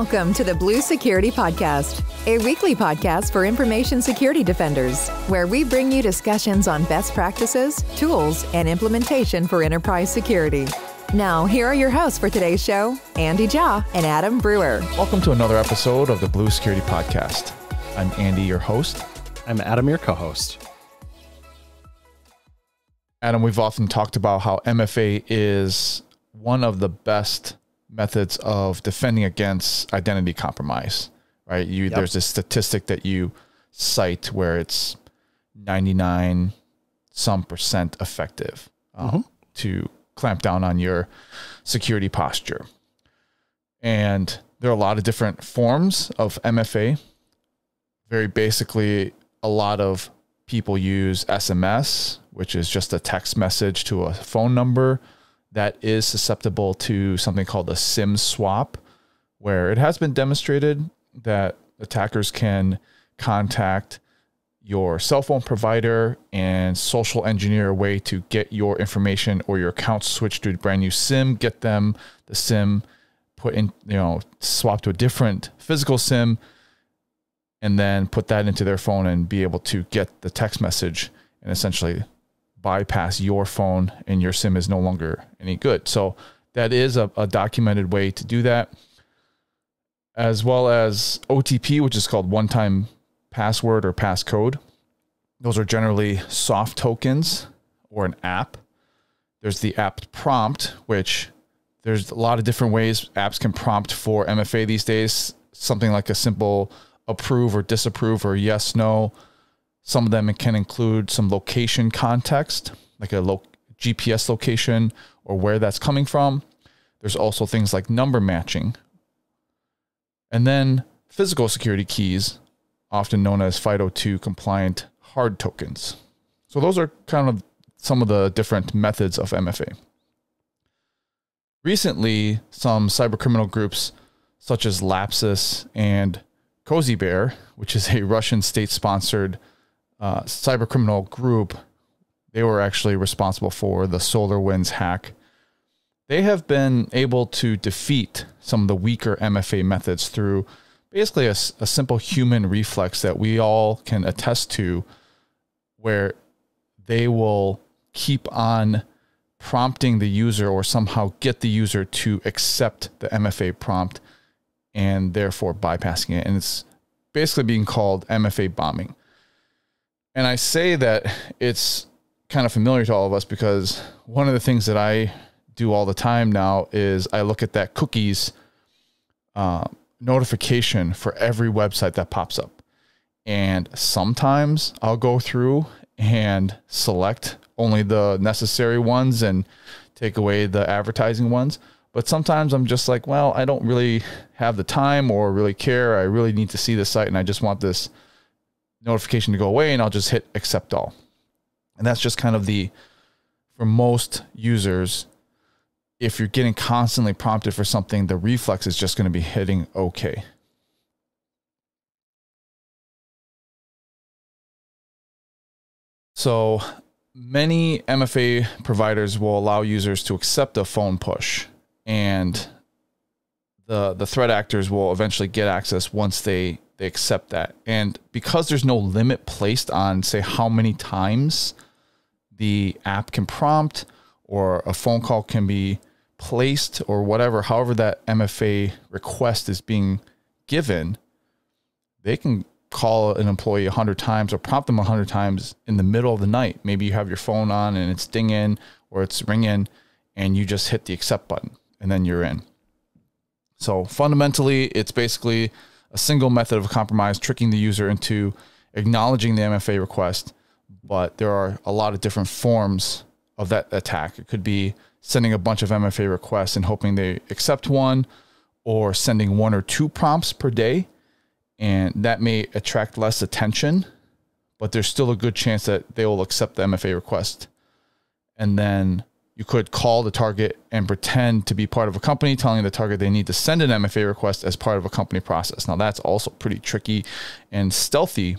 Welcome to the Blue Security Podcast, a weekly podcast for information security defenders, where we bring you discussions on best practices, tools, and implementation for enterprise security. Now, here are your hosts for today's show, Andy Jaw and Adam Brewer. Welcome to another episode of the Blue Security Podcast. I'm Andy, your host. I'm Adam, your co-host. Adam, we've often talked about how MFA is one of the best methods of defending against identity compromise, right? There's this statistic that you cite where it's 99% effective to clamp down on your security posture. And there are a lot of different forms of MFA. Very basically, a lot of people use SMS, which is just a text message to a phone number that is susceptible to something called a SIM swap, where it has been demonstrated that attackers can contact your cell phone provider and social engineer a way to get your information or your account switched to a brand new SIM, get them the SIM put in, swap to a different physical SIM, and then put that into their phone and be able to get the text message and essentially bypass your phone, and your SIM is no longer any good. So that is a documented way to do that, as well as OTP, which is called one-time password or passcode. Those are generally soft tokens or an app. There's the app prompt, which there's a lot of different ways apps can prompt for MFA these days, something like a simple approve or disapprove or yes, no. Some of them can include some location context, like a GPS location or where that's coming from. There's also things like number matching. And then physical security keys, often known as FIDO2 compliant hard tokens. So those are kind of some of the different methods of MFA. Recently, some cybercriminal groups such as Lapsus and Cozy Bear, which is a Russian state-sponsored cybercriminal group, they were actually responsible for the SolarWinds hack. They have been able to defeat some of the weaker MFA methods through basically a simple human reflex that we all can attest to, where they will keep on prompting the user or somehow get the user to accept the MFA prompt and therefore bypassing it. And it's basically being called MFA bombing. And I say that it's kind of familiar to all of us because one of the things that I do all the time now is I look at that cookies notification for every website that pops up. And sometimes I'll go through and select only the necessary ones and take away the advertising ones. But sometimes I'm just like, well, I don't really have the time or really care. I really need to see this site and I just want this notification to go away, and I'll just hit accept all. And that's just kind of for most users, if you're getting constantly prompted for something, the reflex is just going to be hitting okay. So many MFA providers will allow users to accept a phone push, and the threat actors will eventually get access once they accept that. And because there's no limit placed on, say, how many times the app can prompt or a phone call can be placed or whatever, however that MFA request is being given, they can call an employee 100 times or prompt them 100 times in the middle of the night. Maybe you have your phone on and it's dinging or it's ringing and you just hit the accept button and then you're in. So fundamentally, it's basically a single method of compromise, tricking the user into acknowledging the MFA request, but there are a lot of different forms of that attack. It could be sending a bunch of MFA requests and hoping they accept one, or sending one or two prompts per day, and that may attract less attention, but there's still a good chance that they will accept the MFA request. And then you could call the target and pretend to be part of a company, telling the target they need to send an MFA request as part of a company process. Now, that's also pretty tricky and stealthy,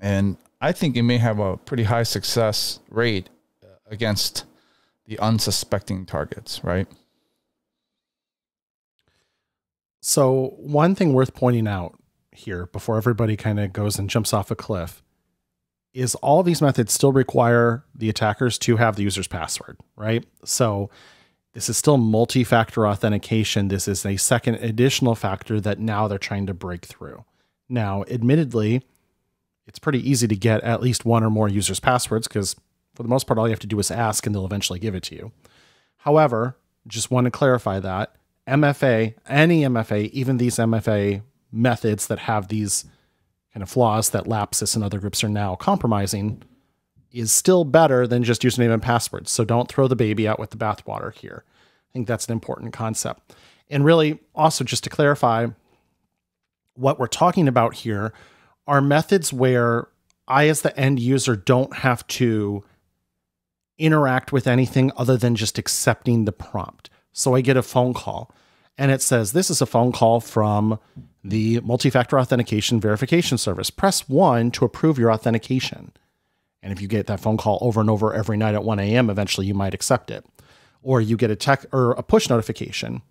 and I think it may have a pretty high success rate against the unsuspecting targets, right? So one thing worth pointing out here before everybody kind of goes and jumps off a cliff is all these methods still require the attackers to have the user's password, right? So this is still multi-factor authentication. This is a second additional factor that now they're trying to break through. Now, admittedly, it's pretty easy to get at least one or more users' passwords because for the most part, all you have to do is ask and they'll eventually give it to you. However, just want to clarify that MFA, any MFA, even these MFA methods that have these kind of flaws that Lapsus and other groups are now compromising is still better than just username and passwords. So don't throw the baby out with the bathwater here. I think that's an important concept. And really, also just to clarify, what we're talking about here are methods where I, as the end user, don't have to interact with anything other than just accepting the prompt. So I get a phone call and it says, this is a phone call from the multi-factor authentication verification service. Press 1 to approve your authentication. And if you get that phone call over and over every night at 1 a.m., eventually you might accept it. Or you get a tech or a push notification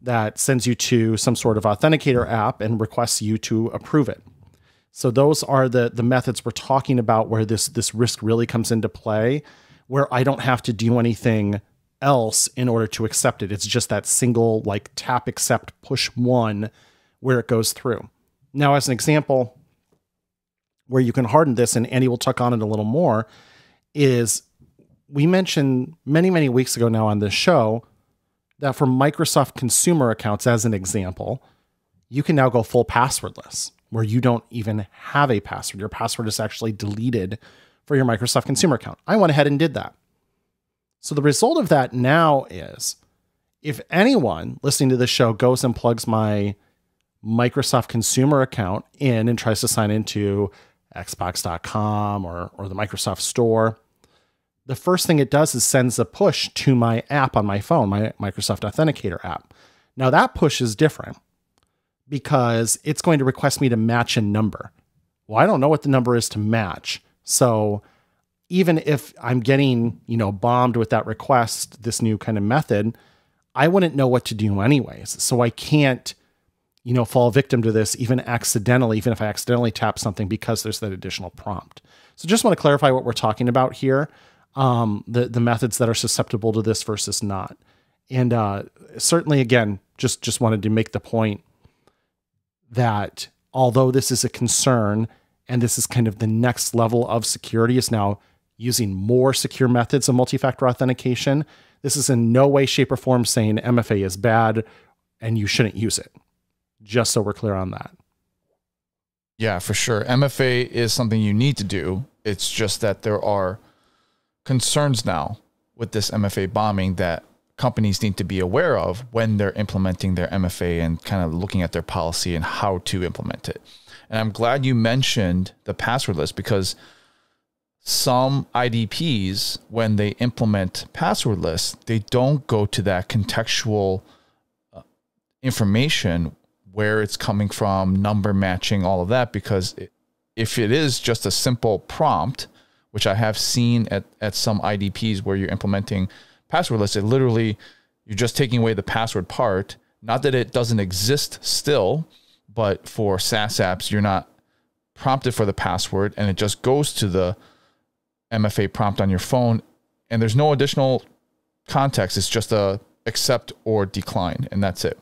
that sends you to some sort of authenticator app and requests you to approve it. So those are the methods we're talking about where this risk really comes into play, where I don't have to do anything else in order to accept it. It's just that single like tap accept push 1 where it goes through. Now, as an example, where you can harden this, and Andy will tuck on it a little more, is we mentioned many, many weeks ago now on this show that for Microsoft consumer accounts, as an example, you can now go full passwordless, where you don't even have a password. Your password is actually deleted for your Microsoft consumer account. I went ahead and did that. So the result of that now is if anyone listening to this show goes and plugs my Microsoft consumer account in and tries to sign into Xbox.com or the Microsoft Store, the first thing it does is sends a push to my app on my phone, my Microsoft Authenticator app. Now that push is different because it's going to request me to match a number. Well, I don't know what the number is to match. So even if I'm getting, you know, bombed with that request, this new kind of method, I wouldn't know what to do anyways. So I can't, you know, fall victim to this even accidentally, even if I accidentally tap something, because there's that additional prompt. So just want to clarify what we're talking about here, the methods that are susceptible to this versus not. And certainly, again, just wanted to make the point that although this is a concern and this is kind of the next level of security is now using more secure methods of multi-factor authentication, this is in no way, shape, or form saying MFA is bad and you shouldn't use it. Just so we're clear on that. Yeah, for sure. MFA is something you need to do. It's just that there are concerns now with this MFA bombing that companies need to be aware of when they're implementing their MFA and kind of looking at their policy and how to implement it. And I'm glad you mentioned the passwordless, because some IDPs, when they implement passwordless, they don't go to that contextual information where it's coming from, number matching, all of that, because if it is just a simple prompt, which I have seen at some IDPs where you're implementing passwordless, it literally, you're just taking away the password part. Not that it doesn't exist still, but for SaaS apps, you're not prompted for the password and it just goes to the MFA prompt on your phone and there's no additional context. It's just a accept or decline and that's it.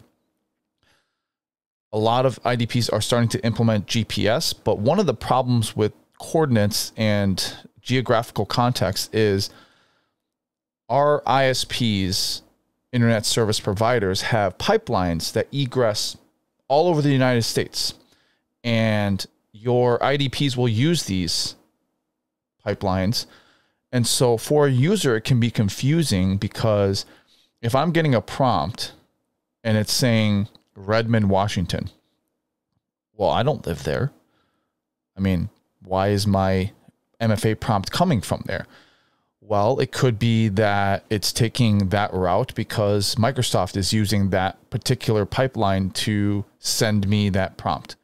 A lot of IDPs are starting to implement GPS, but one of the problems with coordinates and geographical context is our ISPs, internet service providers, have pipelines that egress all over the United States. And your IDPs will use these pipelines. And so for a user, it can be confusing because if I'm getting a prompt and it's saying Redmond, Washington. Well, I don't live there. I mean, why is my MFA prompt coming from there? Well, it could be that it's taking that route because Microsoft is using that particular pipeline to send me that prompt.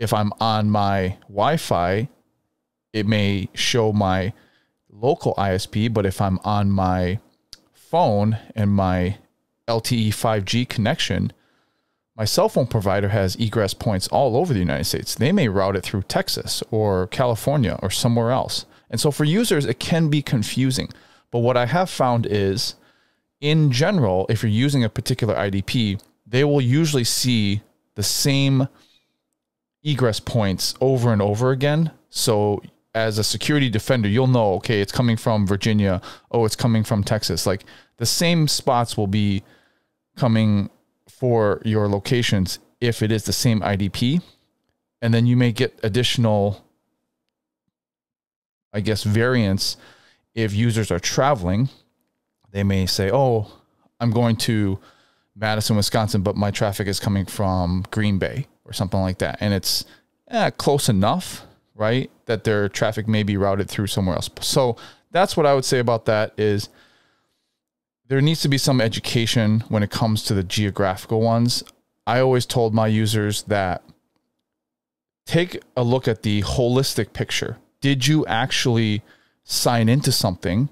If I'm on my Wi-Fi, it may show my local ISP, but if I'm on my phone and my LTE 5G connection, My cell phone provider has egress points all over the United States. They may route it through Texas or California or somewhere else. And so for users, it can be confusing. But what I have found is, in general, if you're using a particular IDP, they will usually see the same egress points over and over again. So as a security defender, you'll know, okay, it's coming from Virginia. Oh, it's coming from Texas. Like the same spots will be coming for your locations if it is the same IDP. And then you may get additional, I guess, variance if users are traveling. They may say, oh, I'm going to Madison, Wisconsin, but my traffic is coming from Green Bay or something like that. And it's close enough, right, that their traffic may be routed through somewhere else. So that's what I would say about that is there needs to be some education when it comes to the geographical ones. I always told my users that take a look at the holistic picture. Did you actually sign into something?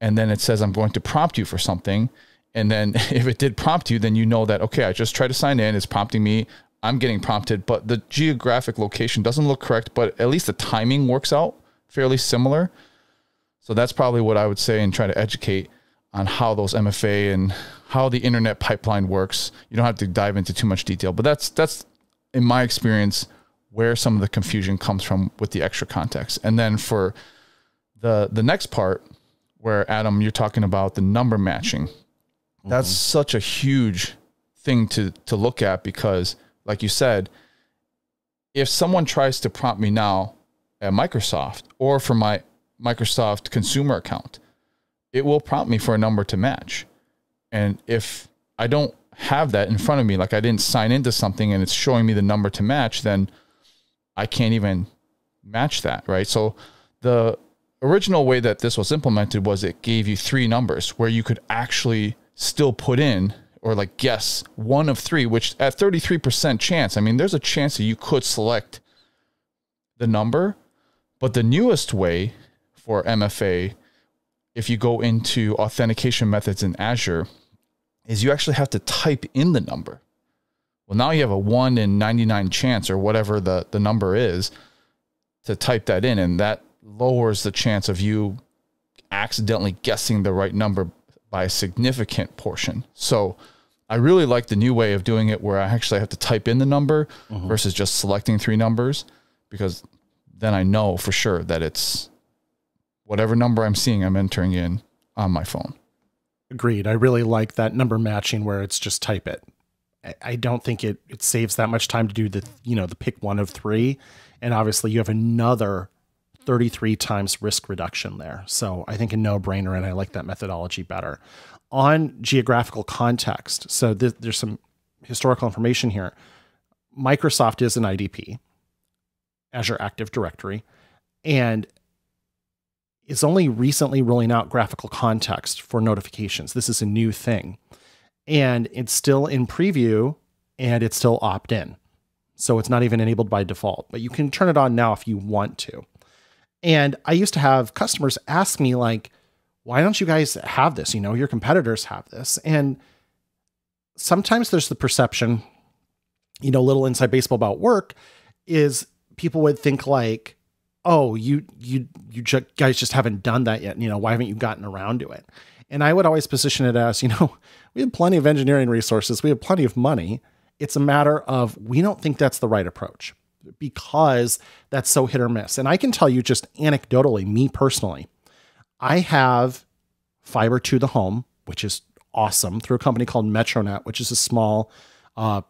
And then it says, I'm going to prompt you for something. And then if it did prompt you, then you know that, okay, I just tried to sign in. It's prompting me. I'm getting prompted, but the geographic location doesn't look correct, but at least the timing works out fairly similar. So that's probably what I would say, and try to educate on how those MFA and how the internet pipeline works. You don't have to dive into too much detail, but that's in my experience where some of the confusion comes from with the extra context. And then for the next part, where Adam, you're talking about the number matching. That's such a huge thing to look at, because like you said, if someone tries to prompt me now at Microsoft or for my Microsoft consumer account, it will prompt me for a number to match. And if I don't have that in front of me, like I didn't sign into something and it's showing me the number to match, then I can't even match that, right? So the original way that this was implemented was it gave you three numbers where you could actually still put in or like guess one of three, which at 33% chance, I mean, there's a chance that you could select the number. But the newest way for MFA, if you go into authentication methods in Azure, is you actually have to type in the number. Well, now you have a 1 in 99 chance or whatever the number is to type that in, and that lowers the chance of you accidentally guessing the right number by a significant portion. So I really like the new way of doing it, where I actually have to type in the number versus just selecting three numbers, because then I know for sure that it's whatever number I'm seeing, I'm entering in on my phone. Agreed. I really like that number matching where it's just type it. I don't think it saves that much time to do the, you know, the pick one of three. And obviously you have another 33 times risk reduction there. So I think a no-brainer, and I like that methodology better. On geographical context, so there's some historical information here. Microsoft is an IDP, Azure Active Directory, and it's only recently rolling out graphical context for notifications. This is a new thing, and it's still in preview, and it's still opt-in. So it's not even enabled by default, but you can turn it on now if you want to. And I used to have customers ask me, like, why don't you guys have this? You know, your competitors have this. And sometimes there's the perception, you know, little inside baseball about work, is people would think like, oh, you guys just haven't done that yet. You know, why haven't you gotten around to it? And I would always position it as, you know, we have plenty of engineering resources. We have plenty of money. It's a matter of, we don't think that's the right approach, because that's so hit or miss. And I can tell you just anecdotally, me personally, I have fiber to the home, which is awesome, through a company called MetroNet, which is a small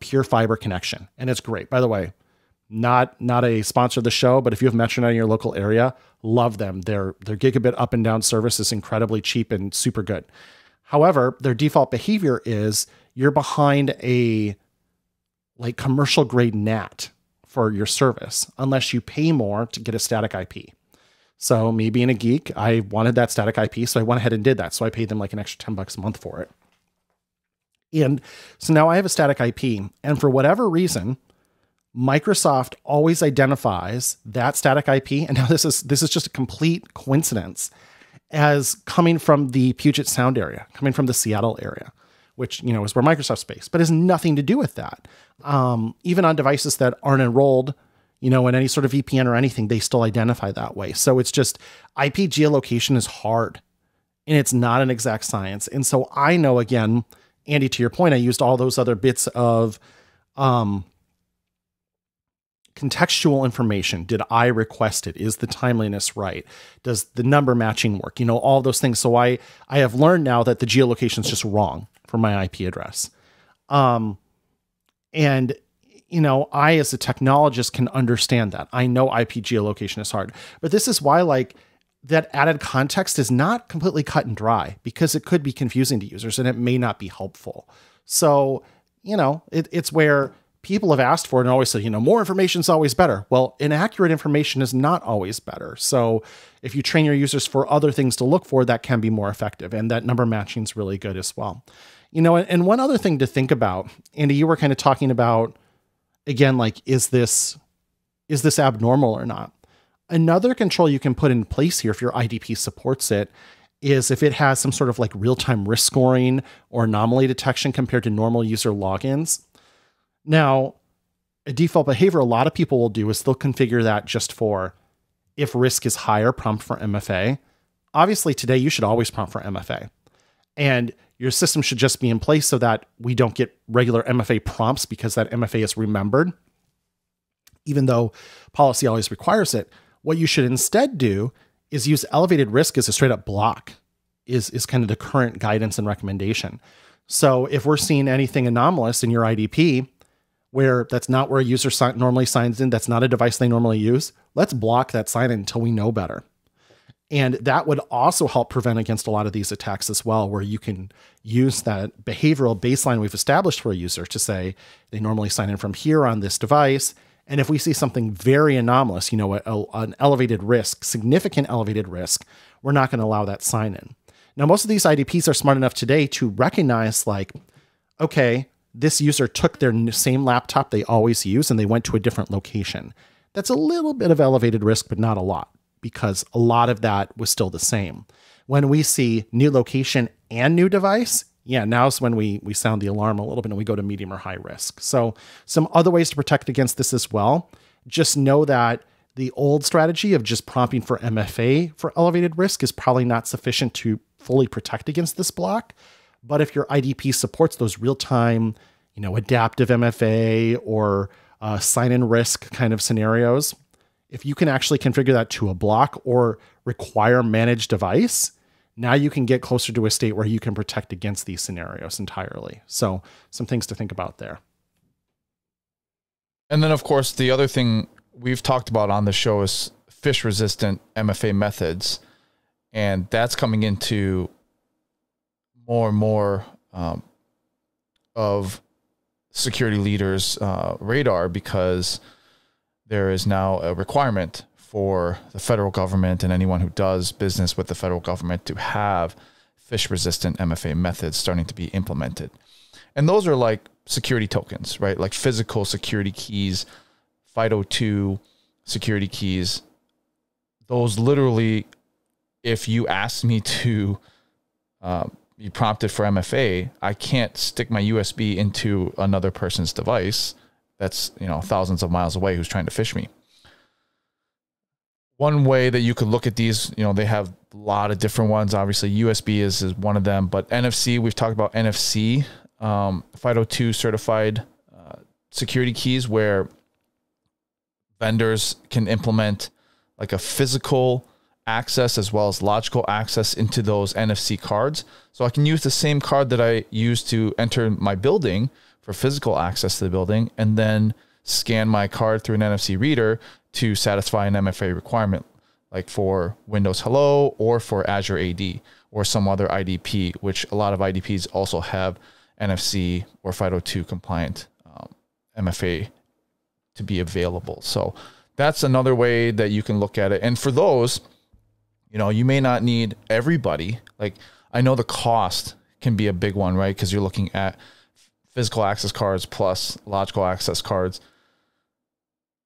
pure fiber connection. And it's great. By the way, not a sponsor of the show, but if you have MetroNet in your local area, love them. Their gigabit up and down service is incredibly cheap and super good. However, their default behavior is you're behind a like commercial grade NAT for your service, unless you pay more to get a static IP. So me being a geek, I wanted that static IP, so I went ahead and did that. So I paid them like an extra $10 a month for it. And so now I have a static IP, and for whatever reason, Microsoft always identifies that static IP. And now this is just a complete coincidence as coming from the Puget Sound area, coming from the Seattle area, which, you know, is where Microsoft's based, but has nothing to do with that. Even on devices that aren't enrolled, you know, in any sort of VPN or anything, they still identify that way. So it's just IP geolocation is hard and it's not an exact science. And so I know, again, Andy, to your point, I used all those other bits of contextual information. Did I request it? Is the timeliness right? Does the number matching work? You know, all those things. So I have learned now that the geolocation is just wrong for my IP address. And, you know, I, as a technologist, can understand that. I know IP geolocation is hard, but this is why, like, that added context is not completely cut and dry, because it could be confusing to users and it may not be helpful. So, you know, it's where people have asked for it and always said, you know, more information is always better. Well, inaccurate information is not always better. So if you train your users for other things to look for, that can be more effective. And that number matching is really good as well. You know, and one other thing to think about, Andy, you were kind of talking about, again, like, is this abnormal or not? Another control you can put in place here, if your IDP supports it, is if it has some sort of like real-time risk scoring or anomaly detection compared to normal user logins. Now, a default behavior a lot of people will do is they'll configure that just for if risk is higher, prompt for MFA. Obviously, today you should always prompt for MFA. And your system should just be in place so that we don't get regular MFA prompts, because that MFA is remembered, even though policy always requires it. What you should instead do is use elevated risk as a straight up block, is kind of the current guidance and recommendation. So if we're seeing anything anomalous in your IDP, where that's not where a user normally signs in, that's not a device they normally use, let's block that sign in until we know better. And that would also help prevent against a lot of these attacks as well, where you can use that behavioral baseline we've established for a user to say they normally sign in from here on this device. And if we see something very anomalous, you know, an elevated risk, significant elevated risk, we're not going to allow that sign in. Now, most of these IDPs are smart enough today to recognize, like, okay, this user took their same laptop they always use and they went to a different location. That's a little bit of elevated risk, but not a lot, because a lot of that was still the same. When we see new location and new device, yeah, now's when we sound the alarm a little bit and we go to medium or high risk. So some other ways to protect against this as well. Just know that the old strategy of just prompting for MFA for elevated risk is probably not sufficient to fully protect against this block. But if your IDP supports those real-time, you know, adaptive MFA or sign-in risk kind of scenarios, if you can actually configure that to a block or require managed device, now you can get closer to a state where you can protect against these scenarios entirely. So some things to think about there. And then, of course, the other thing we've talked about on the show is phish resistant MFA methods. And that's coming into more and more of security leaders' radar, because there is now a requirement for the federal government and anyone who does business with the federal government to have phish-resistant MFA methods starting to be implemented. And those are like security tokens, right? Like physical security keys, FIDO2 security keys. Those literally, if you ask me to be prompted for MFA, I can't stick my USB into another person's device that's, you know, thousands of miles away who's trying to phish me. One way that you could look at these, you know, they have a lot of different ones. Obviously, USB is one of them, but NFC, we've talked about NFC, FIDO2 certified security keys, where vendors can implement like a physical access as well as logical access into those NFC cards. So I can use the same card that I use to enter my building for physical access to the building, and then scan my card through an NFC reader to satisfy an MFA requirement, like for Windows Hello or for Azure AD or some other IDP, which a lot of IDPs also have NFC or FIDO2 compliant MFA to be available. So that's another way that you can look at it. And for those, you know, you may not need everybody. Like, I know the cost can be a big one, right? Because you're looking at physical access cards plus logical access cards.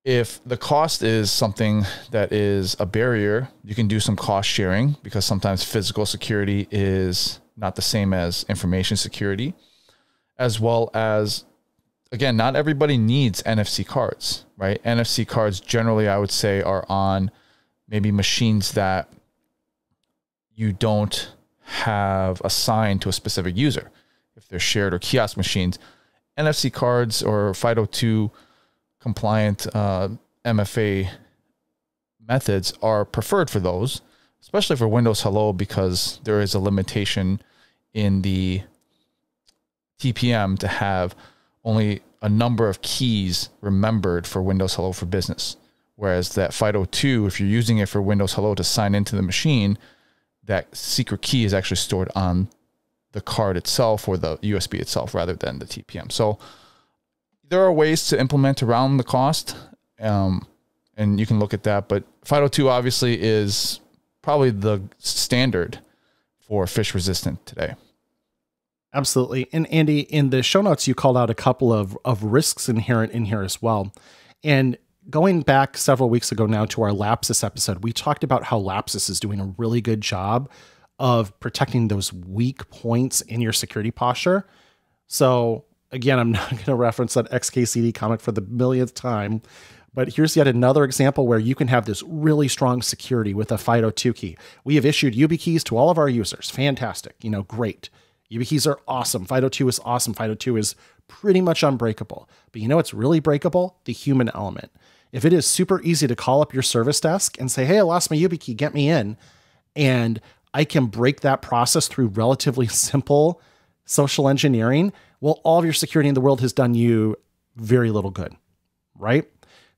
If the cost is something that is a barrier, you can do some cost sharing, because sometimes physical security is not the same as information security. as well as, again, not everybody needs NFC cards, right? NFC cards generally, I would say, are on maybe machines that you don't have assigned to a specific user. If they're shared or kiosk machines, NFC cards or FIDO2 compliant MFA methods are preferred for those, especially for Windows Hello, because there is a limitation in the TPM to have only a number of keys remembered for Windows Hello for Business. Whereas that FIDO2, if you're using it for Windows Hello to sign into the machine, that secret key is actually stored on the card itself or the USB itself rather than the TPM. So there are ways to implement around the cost, and you can look at that. But FIDO2 obviously is probably the standard for phish resistant today. Absolutely. And Andy, in the show notes, you called out a couple of risks inherent in here as well. And going back several weeks ago now to our Lapsus episode, we talked about how Lapsus is doing a really good job of protecting those weak points in your security posture. So again, I'm not going to reference that XKCD comment for the millionth time, but here's yet another example where you can have this really strong security with a FIDO2 key. We have issued YubiKeys to all of our users. Fantastic. You know, great. YubiKeys are awesome. FIDO2 is awesome. FIDO2 is pretty much unbreakable. But you know what's really breakable? The human element. If it is super easy to call up your service desk and say, hey, I lost my YubiKey, get me in, and I can break that process through relatively simple social engineering, well, all of your security in the world has done you very little good, right?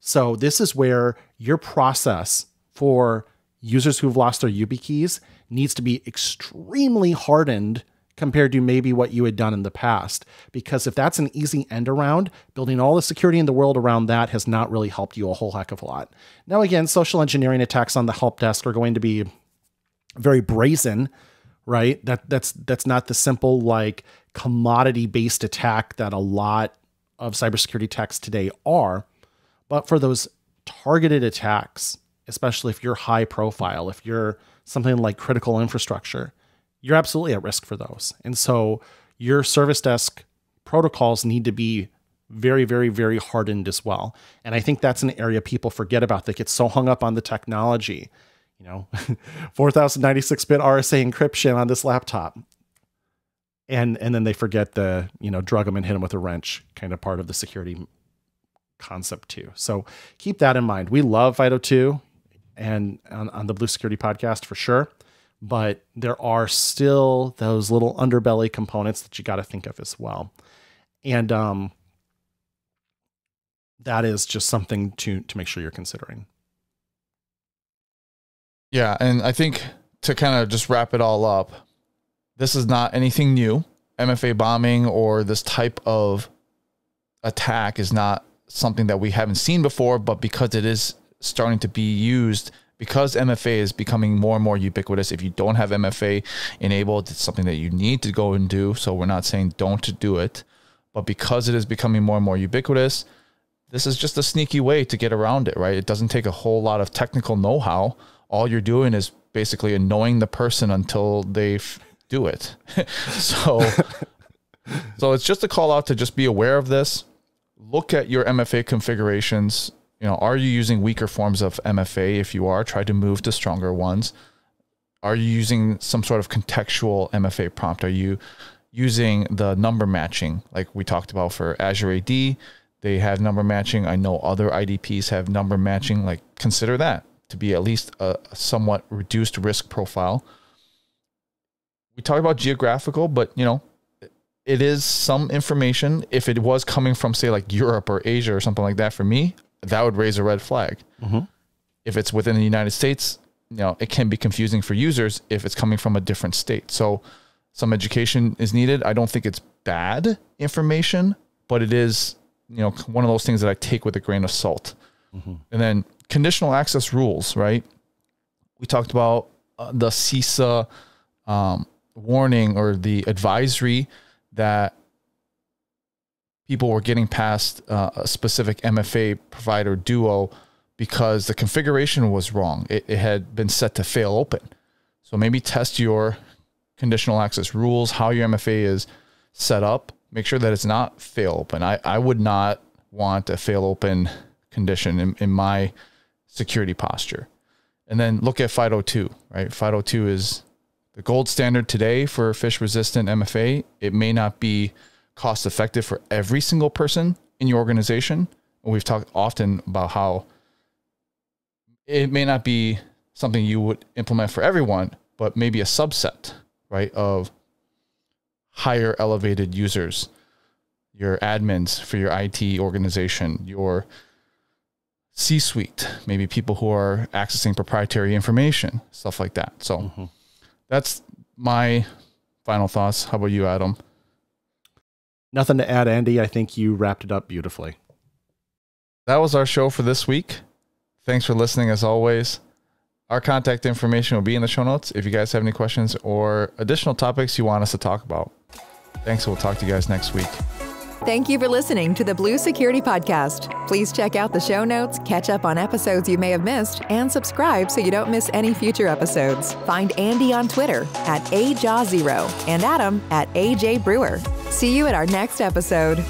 So this is where your process for users who've lost their YubiKeys needs to be extremely hardened compared to maybe what you had done in the past. Because if that's an easy end around, building all the security in the world around that has not really helped you a whole heck of a lot. Now, again, social engineering attacks on the help desk are going to be very brazen, right? That's not the simple, like, commodity-based attack that a lot of cybersecurity attacks today are. But for those targeted attacks, especially if you're high profile, if you're something like critical infrastructure, you're absolutely at risk for those. And so your service desk protocols need to be very, very, very hardened as well. And I think that's an area people forget about. They get so hung up on the technology, you know, 4096-bit RSA encryption on this laptop. And then they forget the, you know, drug them and hit them with a wrench kind of part of the security concept too. So keep that in mind. We love FIDO2 and on the Blue Security Podcast for sure. But there are still those little underbelly components that you got to think of as well. And that is just something to make sure you're considering. Yeah, and I think to kind of just wrap it all up, this is not anything new. MFA bombing or this type of attack is not something that we haven't seen before, but because it is starting to be used, because MFA is becoming more and more ubiquitous. If you don't have MFA enabled, it's something that you need to go and do. So we're not saying don't do it, but because it is becoming more and more ubiquitous, this is just a sneaky way to get around it, right? It doesn't take a whole lot of technical know-how. All you're doing is basically annoying the person until they do it. So it's just a call out to just be aware of this. Look at your MFA configurations. You know, are you using weaker forms of MFA? If you are, try to move to stronger ones. Are you using some sort of contextual MFA prompt? Are you using the number matching like we talked about for Azure AD? They have number matching. I know other IDPs have number matching. Like, consider that to be at least a somewhat reduced risk profile. We talked about geographical, but, you know, it is some information. If it was coming from, say, like Europe or Asia or something like that, for me, that would raise a red flag. Mm-hmm. If it's within the United States, you know, it can be confusing for users if it's coming from a different state. So some education is needed. I don't think it's bad information, but it is, you know, one of those things that I take with a grain of salt. Mm-hmm. And then conditional access rules, right? We talked about the CISA warning or the advisory that people were getting past a specific MFA provider duo because the configuration was wrong. It had been set to fail open. So maybe test your conditional access rules, how your MFA is set up make sure that it's not fail open. I would not want a fail open condition in my security posture. And then look at FIDO2, right? FIDO2 is the gold standard today for phish resistant MFA. It may not be cost effective for every single person in your organization. We've talked often about how it may not be something you would implement for everyone, but maybe a subset, right, of higher elevated users, your admins for your IT organization, your C-suite, maybe people who are accessing proprietary information, stuff like that. So that's my final thoughts. How about you, Adam? Nothing to add, Andy. I think you wrapped it up beautifully. That was our show for this week. Thanks for listening, as always. Our contact information will be in the show notes if you guys have any questions or additional topics you want us to talk about. Thanks. We'll talk to you guys next week. Thank you for listening to the Blue Security Podcast. Please check out the show notes, catch up on episodes you may have missed, and subscribe so you don't miss any future episodes. Find Andy on Twitter at AJaw0 and Adam at AJ Brewer. See you at our next episode.